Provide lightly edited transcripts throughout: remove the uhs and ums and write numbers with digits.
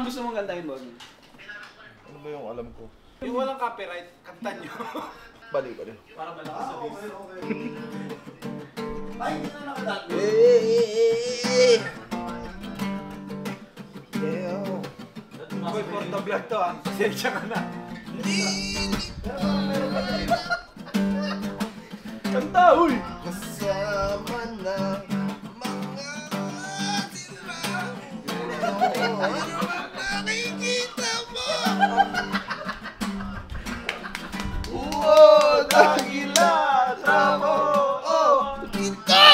ang gusto mong kantahin, Bonnie? Ano ba yung alam ko? Yung walang copyright, kantan nyo. Bali. Para malakas sa bass. Okay. Ay, hindi na nakadaan mo. Uy, porto vlog to ah. Pasensya ka na. Kanta, uy! Kasama na mga sirang. Ano ba nakikita mo? Oo, dagilata mo. Oo, ito!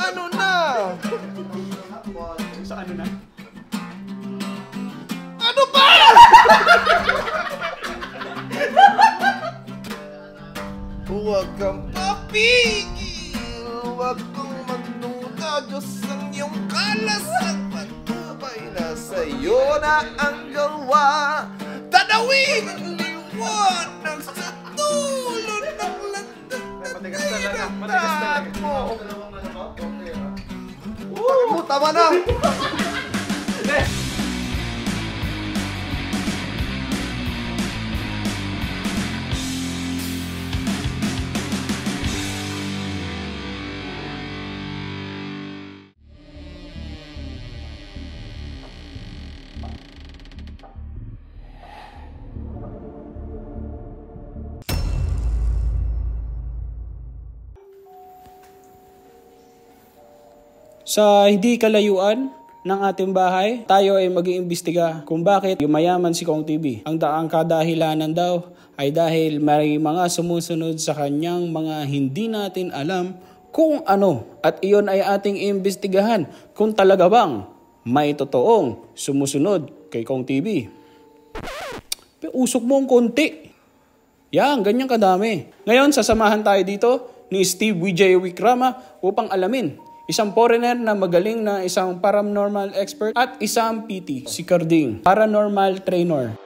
Ano na? Sa ano na? Ano ba? Huwag kang papigil, huwag kong magduda, Diyos ang iyong kalas at patubay na sa'yo na ang gawa. Tanawin ang liwanag sa tulo ng landag na tinagtahan mo. Tama na! Sa hindi kalayuan ng ating bahay, tayo ay mag-iimbestiga kung bakit yumayaman si Cong TV. Ang kadahilanan daw ay dahil may mga sumusunod sa kanyang mga hindi natin alam kung ano. At iyon ay ating iimbestigahan kung talaga bang may totoong sumusunod kay Cong TV. Usok mo ang konti. Yan, ganyan kadami. Ngayon, sasamahan tayo dito ni Steve W.J. Wickrama upang alamin. Isang foreigner na magaling na isang paranormal expert at isang PT, si Geng-Geng, paranormal trainer.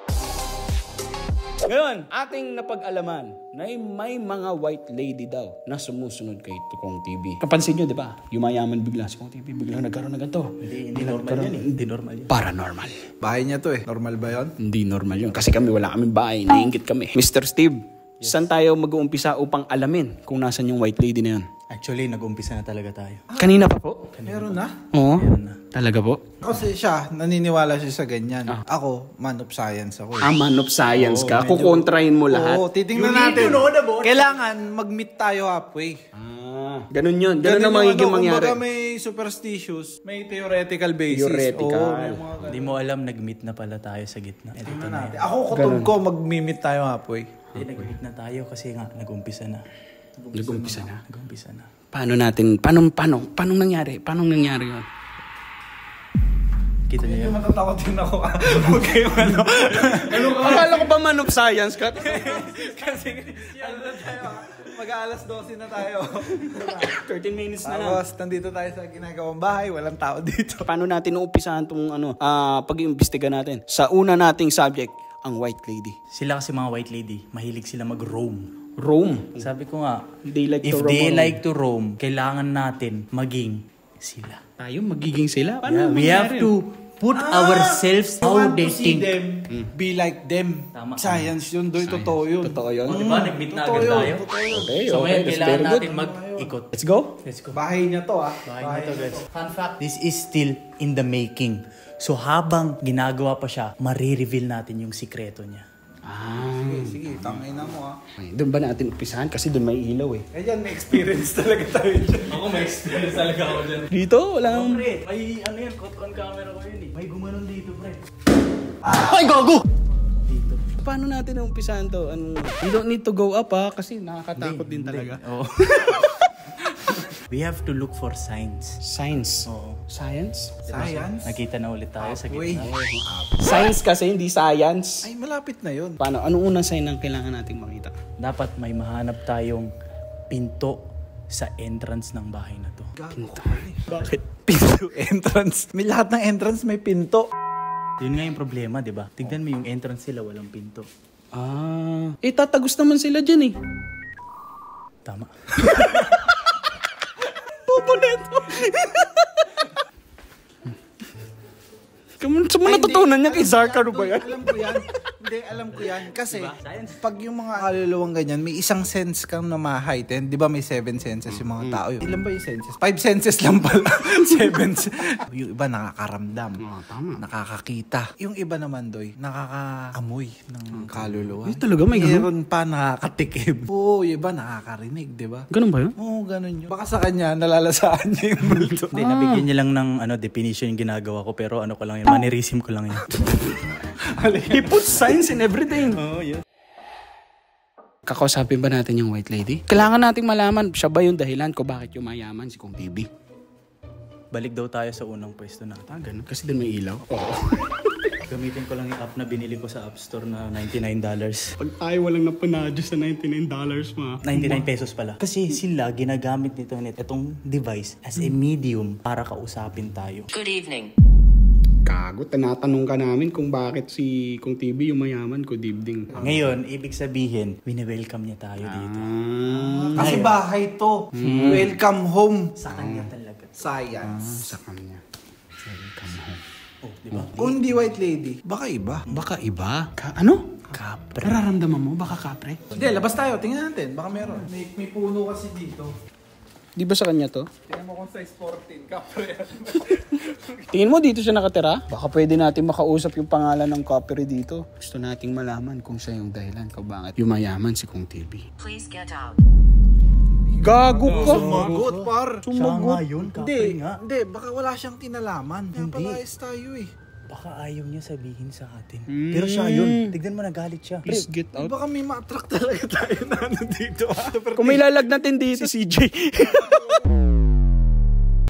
Ngayon, ating napag-alaman na may mga white lady daw na sumusunod kay Tukong TV. Kapansin nyo, di ba? Yumayaman bigla si Tukong TV, bigla nagkaroon na ganito. Hindi normal yan eh. Hindi normal yan. Paranormal. Bahay niya to eh. Normal ba yun? Hindi normal yun. Kasi wala kami bahay. Nainggit kami. Mr. Steve, yes. Saan tayo mag-uumpisa upang alamin kung nasan yung white lady na yun? Actually, nag-umpisa na talaga tayo. Kanina pa po? Meron na? Oo. Meron na. Talaga po? Kasi siya, naniniwala siya sa ganyan. Ah. Ako, man of science ako. Eh. Ah, man of science ka? Medyo, kukontrahin mo lahat? Oo, titingnan natin. Kailangan mag-meet tayo halfway. Ah, ganun yun. Ganun na magiging mangyari. Kung baka may superstitious, may theoretical basis. Theoretical. Hindi mo alam, nag-meet na pala tayo sa gitna. Tingnan natin. Ako, kutog ko, mag-meet tayo halfway. Hindi, nag-meet na tayo kasi nga, nag-umpisa na. Nag-umpisa na. Paano nangyari? Paano nangyari yun? Kita niyo yun. Matatakot din ako. Huwag kayong ano. Akala ko ba man of science ka? Kasi mag-aalas 12 na tayo. 30 minutes na lang. Tapos nandito tayo sa ginagawang bahay. Walang tao dito. Paano natin uumpisahan itong ano, pag-iimbestiga natin? Sa una nating subject, ang white lady. Sila kasi mga white lady, mahilig sila mag-roam. Rome. Sabi ko nga, if they like to roam, kailangan natin maging sila. Tayo magiging sila? Paano we have to put ourselves how they think. Be like them. Tama. Science yun. Do'y totoo yun. Totoo yun. Di ba? Nag-meet na agad tayo. So ngayon, kailangan natin mag-ikot. Let's go. Bahay niya to ah. Bahay niya to guys. Fun fact, this is still in the making. So habang ginagawa pa siya, marireveal natin yung sikreto niya. Sige, tangay na mo ah. Doon ba natin upisahan? Kasi doon may ilaw eh. Eh yan, may experience talaga tayo dyan. Ako may experience talaga ako dyan. Dito? Wala kang... Pre, may ano yan, caught on camera ko yun eh. May gumanon dito, pre. Ay, gago! Dito. Paano natin umpisahan to? You don't need to go up ah, kasi nakakatakot din talaga. Oo. We have to look for signs. Signs? Oo. Science? Science? Nakita na ulit tayo sa gitna. Science kasi, hindi science. Ay, malapit na yun. Paano? Anong unang sign ang kailangan nating makita? Dapat may mahanap tayong pinto sa entrance ng bahay na to. Pinto? Bakit? Pinto? Entrance? May lahat ng entrance may pinto. Yun nga yung problema, di ba? Tignan mo yung entrance nila, walang pinto. Ah. Eh, tatagos naman sila dyan eh. Tama. Pupunet mo. So, mga natutunan niya kay Zarka, ano ba yan? Alam ko yan. Hindi, alam ko yan. Kasi, pag yung mga kaluluwang ganyan, may isang sense kang na ma-heighten. Di ba may 7 senses yung mga tao yun? Ilan ba yung senses? 5 senses lang pala. 7. Yung iba nakakaramdam. Tama. Nakakakita. Yung iba naman, Doy, nakakaamoy ng kaluluwa. Yung talaga may ganun? Meron pa nakakatikim. Oo, yung iba nakakarinig, di ba? Ganun ba yun? Oo, ganun yun. Baka sa kanya, nalalasaan niya yung multo. Hindi, nabigyan niya lang ng ano, definition yung ginagawa ko. Pero ano ko lang yun, mannerism ko lang yun. He puts science in everything. Oh, yeah. Kakausapin ba natin yung white lady? Kailangan nating malaman, siya ba yung dahilan ko bakit yumayaman si Cong TV? Balik daw tayo sa unang pwesto na tagan. Kasi doon may ilaw. Oo. Gamitin ko lang yung app na binili ko sa App Store na $99. Pag tayo walang napanadyo sa $99, ma. 99 pesos pala. Kasi sila ginagamit nito itong device as a medium para kausapin tayo. Good evening. Kago, tinatanong ka namin kung bakit si Cong TV yung mayaman ko, dibding. Ngayon, ibig sabihin, wini-welcome niya tayo dito. Kasi bahay to. Welcome home. Sa kanya talaga. Science. Sa kanya. Welcome home. Oh, diba? Kung di white lady, baka iba. Baka iba? Ano? Kapre. Nararamdaman mo? Baka kapre? Hindi, labas tayo. Tingnan natin. Baka meron. May puno kasi dito. Di ba sa kanya to? Tingnan mo kung size 14. Kapre. Tingin mo dito siya nakatira? Baka pwede natin makausap yung pangalan ng kapre dito. Gusto nating malaman kung siya yung dahilan kung bakit yumayaman si Cong TV. Please get out. Gago ka! Sumagot, par! Sumagot! Hindi, hindi. Baka wala siyang tinalaman. Kaya palayas tayo eh. Baka ayaw niya sabihin sa atin. Pero siya yun. Tignan mo, nagalit siya. Please get out. Baka may ma-attract talaga tayo na nandito. Kung may lalag natin dito, si CJ.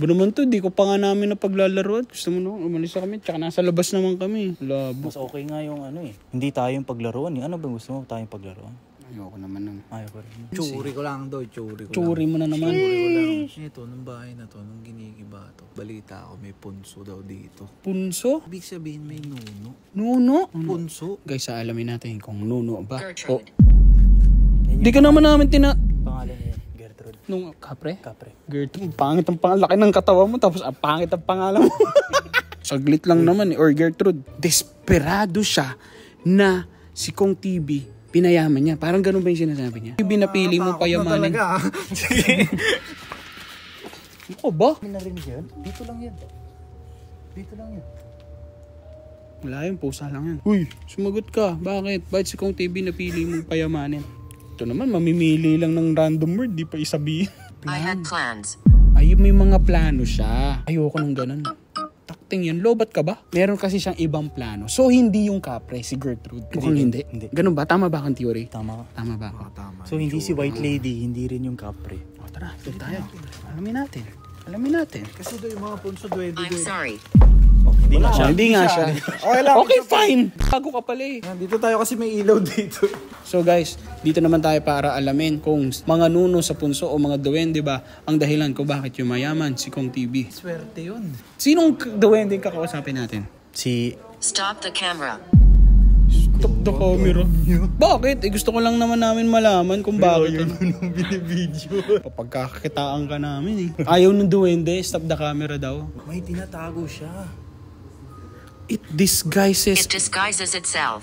Ba naman to, di ko pa nga namin na paglalaroan. Gusto mo naman, umalis na kami. Tsaka nasa labas naman kami. Labo. Mas okay nga yung ano eh. Hindi tayong paglaruan eh. Ano ba gusto mo tayong paglaruan? Ayoko naman nang. Ayoko rin. Churi ko lang daw, churi ko lang. Churi mo na naman. Churi ko lang. Ito, nung bahay na to, nung ginigiba to, balita ako may punso daw dito. Punso? Ibig sabihin may nuno. Nuno? Punso. Guys, alamin natin kung nuno ba. Gertrude. Hindi ka naman namin Pangalan niya, Gertrude. Nung kapre? Kapre. Gertrude. Pangit ang pangalan. Laki ng katawa mo, tapos pangit ang pangalan mo. Saglit lang naman eh. Or Gertrude. Desperado siya na si Cong TV pinayaman niya. Parang ganun ba yung sinasabi niya? Binapili mo payamanin. Sige. Ako ba? Minarinig yan? Dito lang yan. Dito lang yan. Wala yun. Pusa lang yan. Uy, sumagot ka. Bakit? Bakit si Cong TV napili mo payamanin? Ito naman, mamimili lang ng random word. Di pa isabihin. I had plans. Ay, may mga plano siya. Ayoko nang ganun. Tingin, lobat ka ba? Meron kasi siyang ibang plano. So, hindi yung kapre, si Gertrude. Mukhang hindi. Ganun ba? Tama ba ang theory? Tama. Tama ba? Oh, tama. So, hindi si white lady, hindi rin yung kapre. O, tara. Doon tayo. Alamin natin. Alamin natin. Kasi doon yung mga punso, I'm sorry. Hindi nga siya. Hindi nga siya. Okay, fine. Bago ka pala eh. Dito tayo kasi may ilaw dito. So, guys, dito naman tayo para alamin kung mga nuno sa punso o mga duwende ba ang dahilan ko bakit yumayaman si Cong TV. Swerte yun. Sinong duwende yung kakausapin natin? Si... Stop the camera. Stop the camera. Bakit? Eh, gusto ko lang naman namin malaman kung bakit. Ayaw yun nung binibidyo. Kapag kakakitaan ka namin eh. Ayaw ng duwende, stop the camera daw. May tinatago siya. It disguises itself.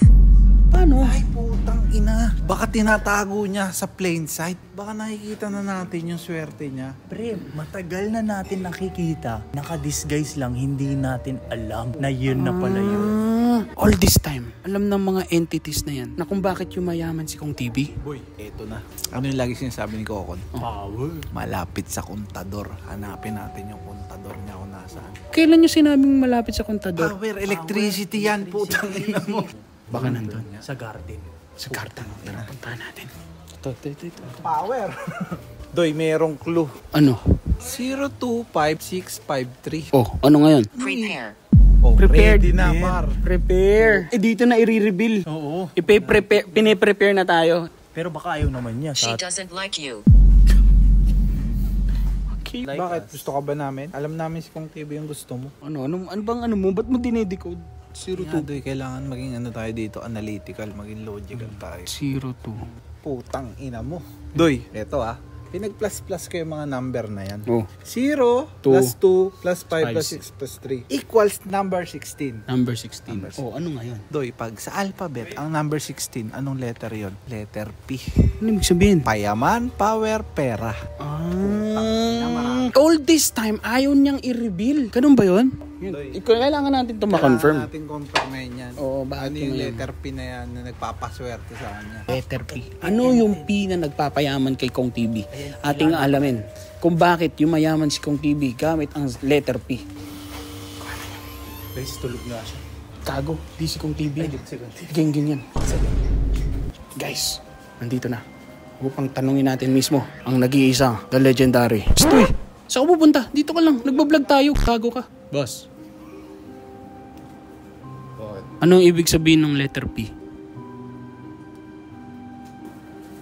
Paano? Ay, putang ina. Baka tinatago niya sa plain sight. Baka nakikita na natin yung swerte niya. Pre, matagal na natin nakikita. Naka-disguise lang, hindi natin alam na yun na pala yun. All this time, alam ng mga entities na yan na kung bakit yumayaman si Cong TV. Boy, eto na. Ano yung lagi sinasabi ni Kokon? Power. Malapit sa kontador. Hanapin natin yung kontador niya kung nasaan. Kailan yung sinabing malapit sa kontador? Power, electricity yan, putang ina mo. Baka nandun. Sa garden. Sa garden. Tara, puntahan natin. Ito. Power! Doy, merong clue. Ano? 025653. Oh, ano ngayon? Prepare. Oh, ready na, par. Prepare. Eh, dito na i-reveal. Oo. Pine-prepare na tayo. Pero baka ayaw naman niya. She doesn't like you. Like bakit? Us. Gusto ka ba namin? Alam namin si Cong TV yung gusto mo. Ano bang ano mo? Ba't mo dinedecode? 02. Doy, kailangan maging ano tayo dito, analytical, maging logical tayo. 02. Putang ina mo. Doy, eto pinag-plus-plus ko yung mga number na yan. 0, plus 2, plus 5, plus 6, plus 3. Equals number 16. Number 16. Oh, ano nga yun? Doy, pag sa alphabet, ang number 16, anong letter yon? Letter P. Ano ibig sabihin? Payaman, power, pera. All this time, ayaw niyang i-reveal. Ganun ba yun? Kailangan natin ito ma-confirm. Kailangan natin confirmin yan. Oo, ano yung letter P na yan na nagpapaswerte sa kanya? Letter P. Ano yung P na nagpapayaman kay Cong TV? Ating alamin kung bakit yung mayaman si Cong TV gamit ang letter P. Guys, tulog na siya. Tago, di si Cong TV. Geng-Geng yan. Guys, nandito na. Upang tanungin natin mismo ang nag-iisa, the legendary. Stoy! Saan ko pupunta? Dito ka lang. Nagbablog tayo. Tago ka. Boss. Anong ibig sabihin ng letter P?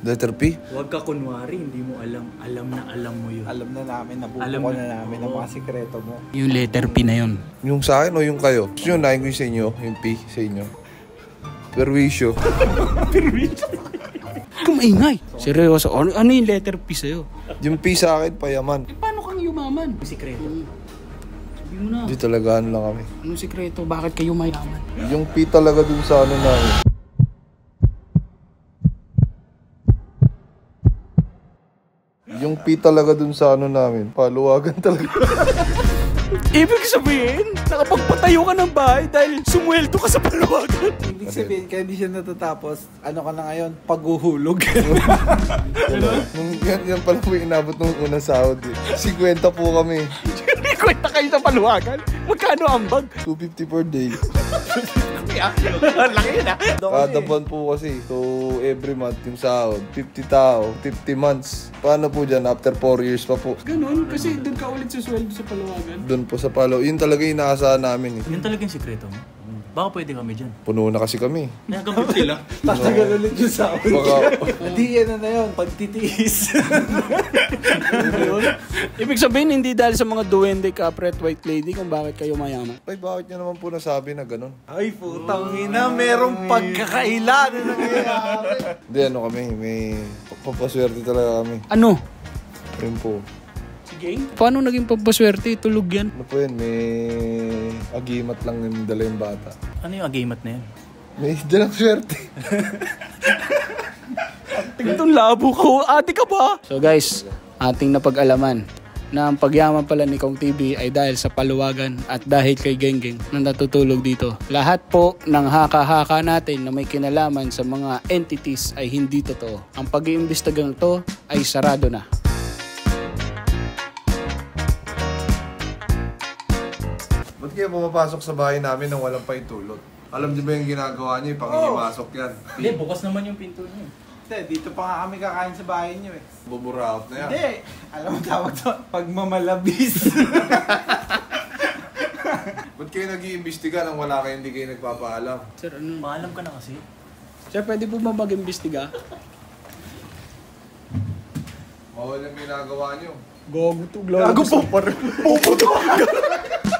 Letter P? Huwag ka kunwari. Hindi mo alam. Alam na alam mo yun. Alam na namin. Nabubuko na namin ang mga sikreto mo. Yung letter P na yun. Yung sa akin o yung kayo? Gusto nyo nahin ko yung sa inyo. Yung P sa inyo. Perwisyo. Perwisyo? Kumaingay. Seryoso. Ano yung letter P sa'yo? Yung P sa akin, payaman. Eh, paano kang yumaman? Sikreto. Sabi mo na. Di talaga ano lang kami. Anong sikreto? Bakit kayo mayaman? Yung P talaga dun sa ano namin. Yung P talaga dun sa ano namin. Paluwagan talaga. Ibig sabihin, nakapagpatayo ka ng bahay dahil sumweldo ka sa paluwagan. Ibig sabihin, kaya hindi siya natatapos, ano ka na ngayon, paghuhulog. Yan pala po inabot nung unang sahod. 50 po kami. 50 kayo sa paluwagan? Magkano ang bag? 250 per day. Laki yun ah. Kada buwan po kasi. So every month yung sahod, 50 tao, 50 months. Paano po dyan? After 4 years pa po. Ganun? Kasi doon ka ulit susweldo sa paluwagan? Doon po sa paluwagan. Yun talaga yung inaasahan namin eh. Yun talaga yung sikreto mo? Baka pwede kami dyan. Puno na kasi kami. Nakagamit sila. Tatagal ulit yung sahod. Hindi yan na yun. Pagtitiis. Ibig sabihin, hindi dahil sa mga duwende, kapret, white lady, kung bakit kayo mayaman. Ay, bakit nyo naman po nasabi na ganun? Ay, putang ina, merong pagkakaila na nangyayari. Hindi, ano kami, may papaswerte talaga kami. Ano? Rin po. Paano naging pampaswerte? Tulog yan. Ano po yun? May agimat lang yung dala yung bata. Ano yung agimat na yan? May dalang swerte. Tingnan labo ko. Ate ka ba? So guys, ating napag-alaman na ang pagyaman pala ni Cong TV ay dahil sa paluwagan at dahil kay Geng-Geng na natutulog dito. Lahat po ng haka-haka natin na may kinalaman sa mga entities ay hindi totoo. Ang pag-iimbestigang to ay sarado na. Ba't kaya pumapasok sa bahay namin nang walang paitulot? Alam niyo ba yung ginagawa niyo? Pangihimasok yan. Hindi, bukas naman yung pinto niyo. Hindi, dito pa nga kami kakain sa bahay niyo eh. Bubura out na yan. Hindi, alam mo tawag to, pagmamalabis. Ba't kayo nag-iimbestiga nang wala kayo, hindi kayo nagpapaalam? Sir, ano? Maalam ka na kasi. Sir, pwede po ba mag-imbestiga? Mawala yung ginagawa niyo. Gago to, gago po. Puputo ka!